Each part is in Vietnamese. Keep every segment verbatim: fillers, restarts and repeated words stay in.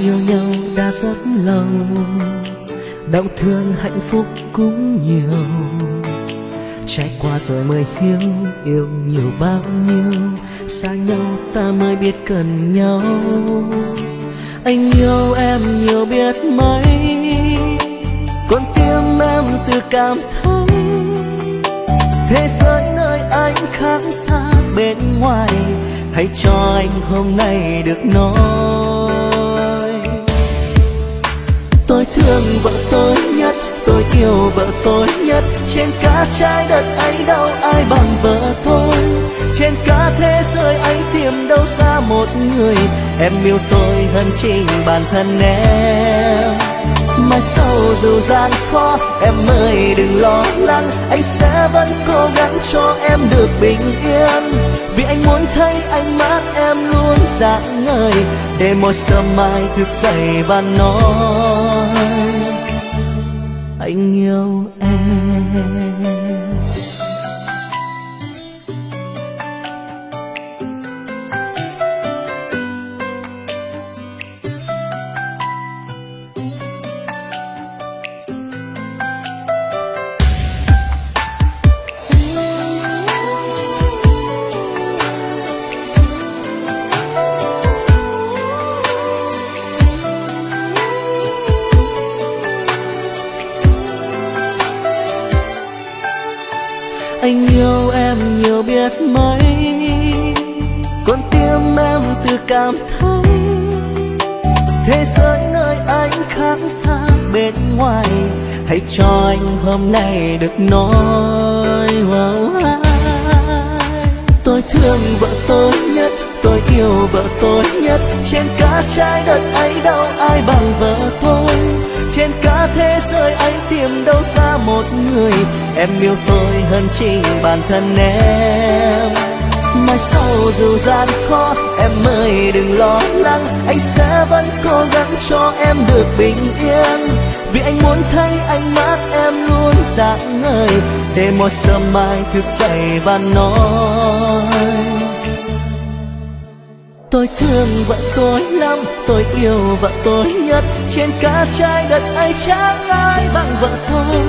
yêu nhau đã rất lâu, đau thương hạnh phúc cũng nhiều. Trải qua rồi mới hiểu yêu nhiều bao nhiêu, xa nhau ta mới biết cần nhau. Anh yêu em nhiều biết mấy, con tim em tự cảm thấy thế giới nơi anh khác xa bên ngoài. Hãy cho anh hôm nay được nói, tôi thương vợ tôi nhất, tôi yêu vợ tôi nhất. Trên cả trái đất ấy đâu ai bằng vợ tôi, trên cả thế giới ấy tìm đâu ra một người. Em yêu tôi hơn chính bản thân em. Mai sau dù gian khó em ơi đừng lo lắng, anh sẽ vẫn cố gắng cho em được bình yên. Vì anh muốn thấy ánh mắt em luôn rạng ngời, để mỗi sớm mai thức dậy và nói anh yêu em. Anh yêu em nhiều biết mấy, con tim em tự cảm thấy thế giới nơi anh khác xa bên ngoài. Hãy cho anh hôm nay được nói, wow, tôi thương vợ tôi nhất, tôi yêu vợ tôi nhất. Trên cả trái đất ấy đâu ai bằng vợ tôi, trên cả thế giới ấy tìm đâu ra một người. Em yêu tôi hơn chính bản thân em. Mai sau dù gian khó em ơi đừng lo lắng, anh sẽ vẫn cố gắng cho em được bình yên. Vì anh muốn thấy ánh mắt em luôn rạng ngời, để một sớm mai thức dậy và nói tôi thương vợ tôi lắm, tôi yêu vợ tôi nhất. Trên cả trái đất ấy chẳng ai bằng vợ tôi,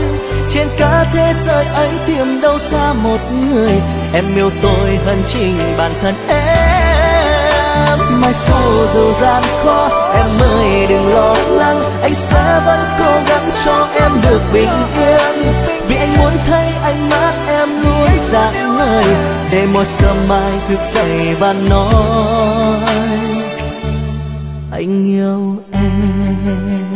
trên cả thế giới ấy tìm đâu xa một người. Em yêu tôi hơn chính bản thân em. Mai sau dù gian khó em ơi đừng lo lắng, anh sẽ vẫn cố gắng cho em được bình yên. Vì anh muốn thấy ánh mắt em luôn rạng ngời, để một sớm mai thức dậy và nói anh yêu em.